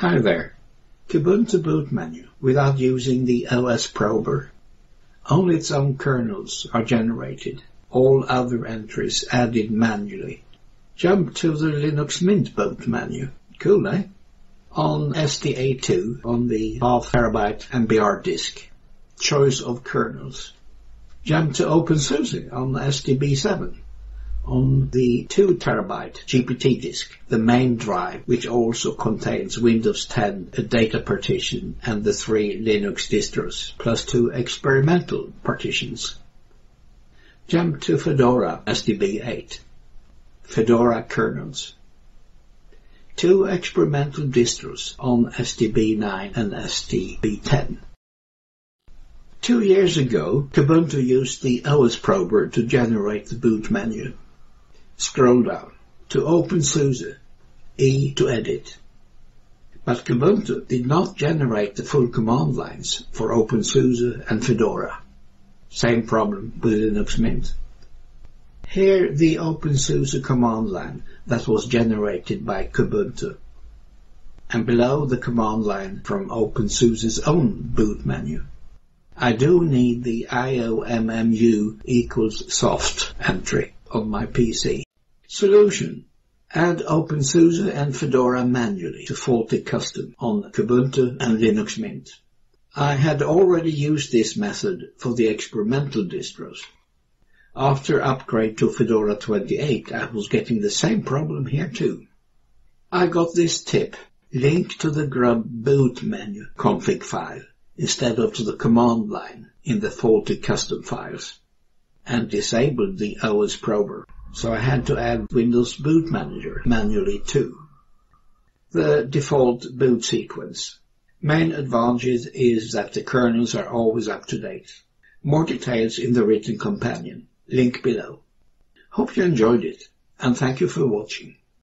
Hi there, Kubuntu boot menu without using the OS Prober. Only its own kernels are generated, all other entries added manually. Jump to the Linux Mint boot menu, cool eh? On STA2 on the half-terabyte MBR disk, choice of kernels. Jump to OpenSUSE on STB7. On the 2 terabyte GPT disk, the main drive, which also contains Windows 10, a data partition, and the 3 Linux distros, plus 2 experimental partitions. Jump to Fedora SDB8. Fedora kernels. 2 experimental distros on SDB9 and SDB10. 2 years ago, Kubuntu used the OS Prober to generate the boot menu. Scroll down to OpenSUSE, E to edit. But Kubuntu did not generate the full command lines for OpenSUSE and Fedora. Same problem with Linux Mint. Here the OpenSUSE command line that was generated by Kubuntu. And below the command line from OpenSUSE's own boot menu. I do need the IOMMU equals soft entry on my PC. Solution. Add OpenSUSE and Fedora manually to 40 custom on Kubuntu and Linux Mint. I had already used this method for the experimental distros. After upgrade to Fedora 28, I was getting the same problem here too. I got this tip. Link to the grub boot menu config file instead of to the command line in the 40 custom files, and disabled the OS Prober, so I had to add Windows Boot Manager manually too. The default boot sequence. Main advantage is that the kernels are always up to date. More details in the written companion, link below. Hope you enjoyed it, and thank you for watching.